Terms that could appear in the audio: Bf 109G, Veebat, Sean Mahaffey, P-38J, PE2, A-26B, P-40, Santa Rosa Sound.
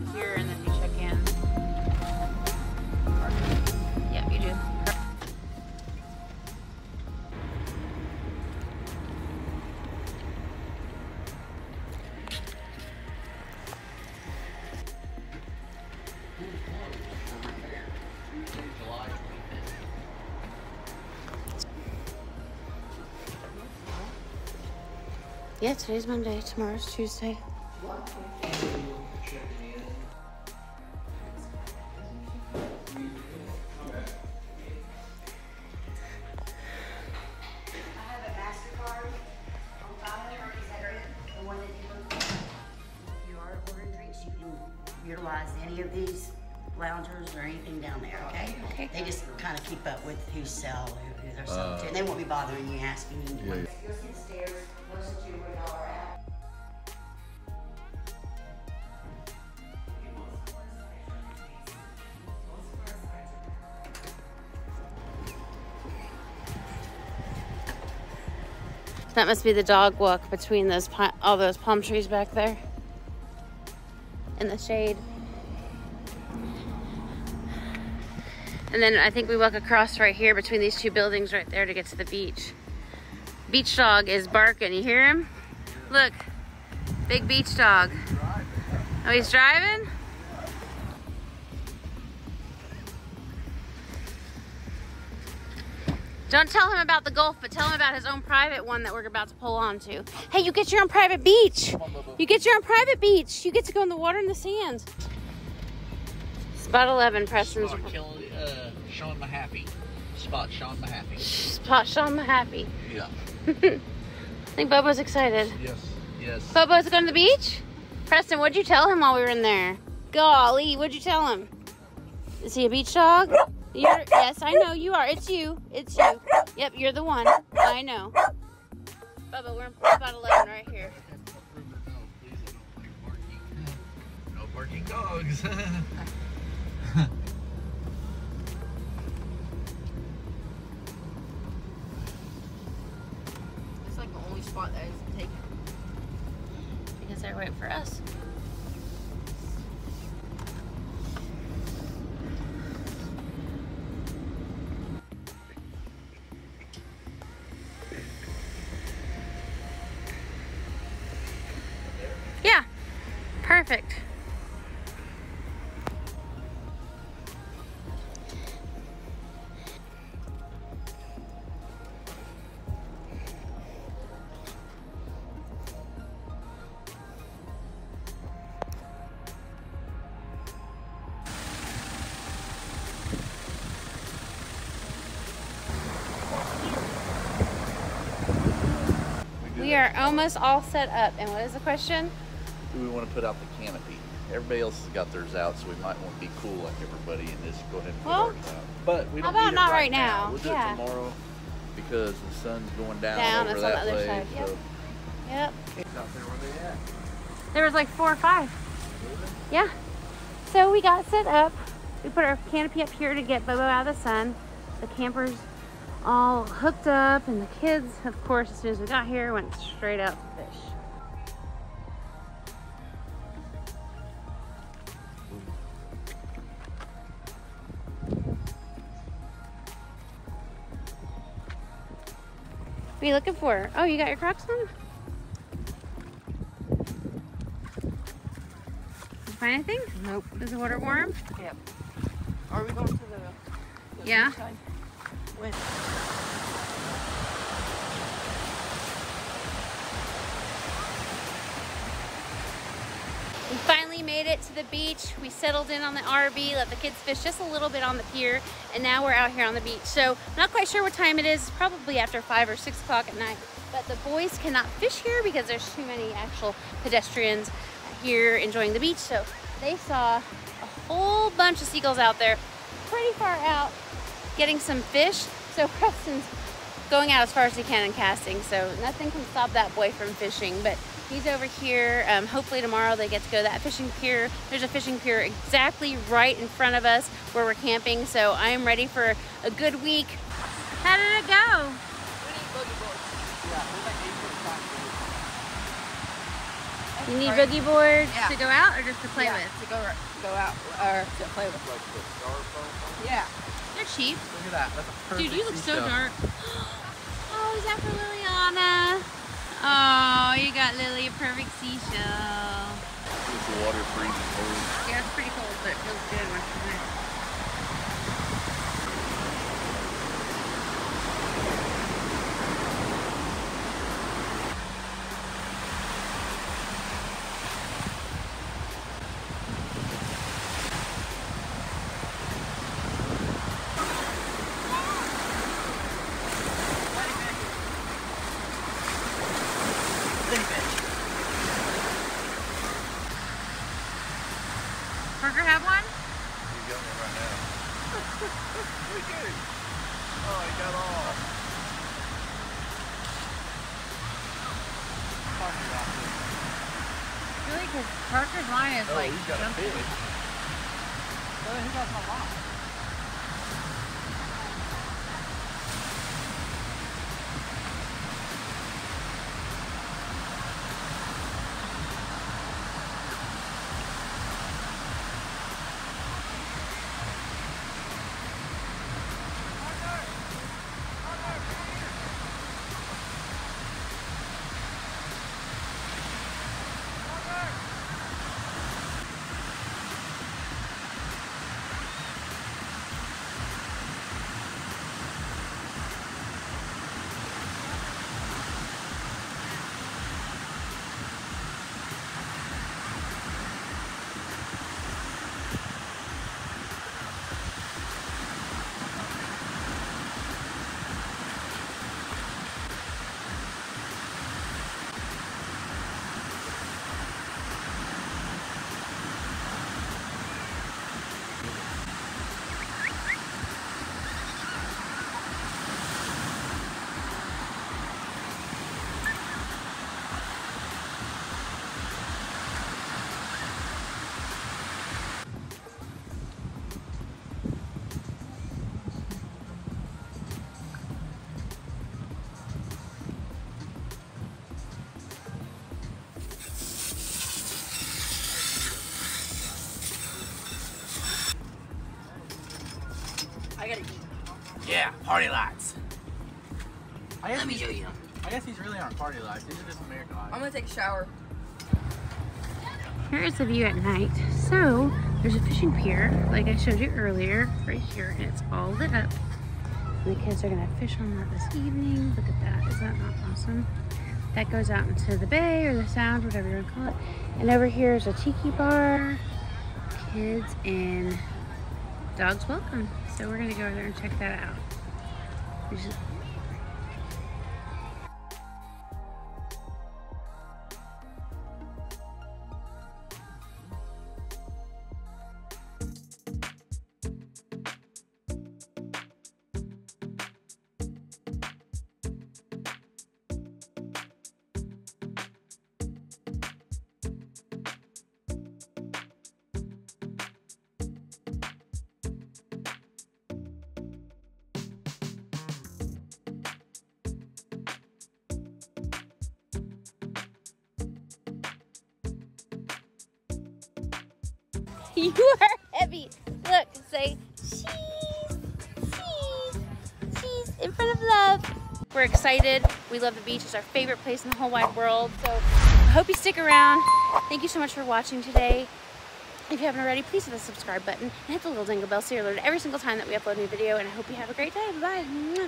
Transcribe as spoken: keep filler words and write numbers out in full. park here and then you check in. Yeah, you do. Yeah, today's Monday, tomorrow's Tuesday. Utilize any of these loungers or anything down there, okay? Okay. They just kind of keep up with who sell, who, who they're selling uh, to, and they won't be bothering you asking you. Yeah. You'll see the stairs, most of you where y'all are at. That must be the dog walk between those all those palm trees back there. In the shade. And then I think we walk across right here between these two buildings right there to get to the beach. Beach dog is barking. You hear him? Look, big beach dog. Oh, he's driving? Don't tell him about the Gulf, but tell him about his own private one that we're about to pull on to. Hey, you get your own private beach. You get your own private beach. You get to go in the water and the sand. Spot eleven, Preston's. Spot kill, uh, Sean Mahaffey. Spot Sean Mahaffey. Spot Sean Mahaffey. Yeah. I think Bobo's excited. Yes, yes. Bobo's going to the beach? Preston, what'd you tell him while we were in there? Golly, what'd you tell him? Is he a beach dog? You're, yes, I know you are. It's you. It's you. Yep, you're the one. I know. Bubba, we're in spot eleven right here. No barking dogs. It's like the only spot that isn't taken. Because they're waiting for us. Perfect. We are almost all set up. And what is the question? Do we want to put out the canopy? Everybody else has got theirs out, so we might want to be cool like everybody and just go ahead and put well, ours out. But we don't how about need not it right, right now. now. We'll do yeah. it tomorrow because the sun's going down, down over that way. Yep. So. Yep. It's out there where they at. There was like four or five. Yeah. So we got set up. We put our canopy up here to get Bobo out of the sun. The campers all hooked up, and the kids, of course, as soon as we got here, went straight out to fish. What are you looking for? Oh, you got your Crocs on? Did you find anything? Nope. Is the water warm? Yep. Are we going to the, the yeah. beach side? When? We finally made it to the beach. We settled in on the R V, let the kids fish just a little bit on the pier, and now we're out here on the beach. So not quite sure what time it is. It's probably after five or six o'clock at night, but the boys cannot fish here because there's too many actual pedestrians here enjoying the beach. So they saw a whole bunch of seagulls out there pretty far out getting some fish. So Preston's going out as far as he can and casting. So nothing can stop that boy from fishing, but he's over here. Um, hopefully tomorrow they get to go to that fishing pier. There's a fishing pier exactly right in front of us where we're camping. So I'm ready for a good week. How did it go? We need boogie boards. Yeah, You need right? boogie boards yeah. to go out or just to play yeah, with? to go go out or to play with. Like the styrofoam? Yeah. They're cheap. Look at that. That's a perfect Dude, you look so dark. Oh, is that for Liliana? Oh, you got Lily a perfect seashell. It's the water freezing cold. Yeah, it's pretty cold, but it feels good once it's in. Parker have one? You got one right now. Look at it. Oh, he got off. Parker got it. Really? Because Parker's line is oh, like he's got jumping. A fish. Well, he got my line. I gotta eat. Yeah, party lights. I guess Let me show you. I guess these really aren't party lights. These are just American lights. I'm gonna take a shower. Here is the view at night. So, there's a fishing pier, like I showed you earlier, right here, and it's all lit up. And the kids are gonna fish on that this evening. Look at that, is that not awesome? That goes out into the bay or the sound, whatever you wanna call it. And over here is a tiki bar, kids and dogs welcome. So we're gonna go over there and check that out. You are heavy. Look, say cheese, cheese, cheese in front of love. We're excited. We love the beach. It's our favorite place in the whole wide world. So I hope you stick around. Thank you so much for watching today. If you haven't already, please hit the subscribe button and hit the little dingle bell so you're alerted every single time that we upload a new video. And I hope you have a great day. Bye.